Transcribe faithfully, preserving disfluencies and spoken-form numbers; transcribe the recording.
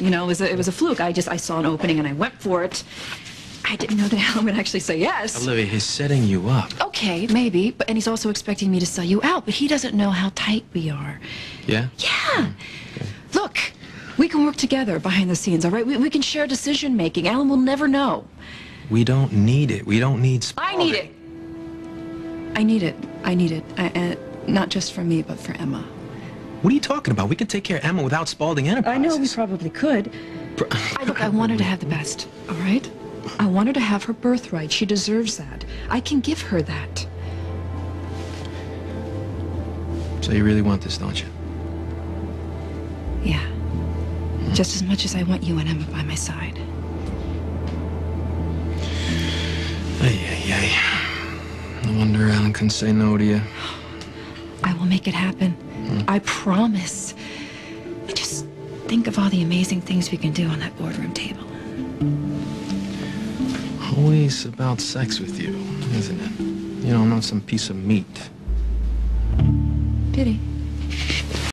you know, it was a, it was a fluke. I just, I saw an opening and I went for it. I didn't know that Alan would actually say yes. Olivia, he's setting you up. Okay, maybe, but and he's also expecting me to sell you out, but he doesn't know how tight we are. Yeah? Yeah. Okay. Look, we can work together behind the scenes, all right? We, we can share decision-making. Alan will never know. We don't need it. We don't need... I need it. I need it. I need it. I, uh, not just for me, but for Emma. What are you talking about? We could take care of Emma without Spalding Enterprises. I know we probably could. Pro I, look, I want her to have the best, all right? I want her to have her birthright. She deserves that. I can give her that. So you really want this, don't you? Yeah. Mm-hmm. Just as much as I want you and Emma by my side. Ay, ay, ay. No wonder Alan couldn't say no to you. I will make it happen. Mm-hmm. I promise. And just think of all the amazing things we can do on that boardroom table. Always about sex with you, isn't it? You know, I'm not some piece of meat. Pity.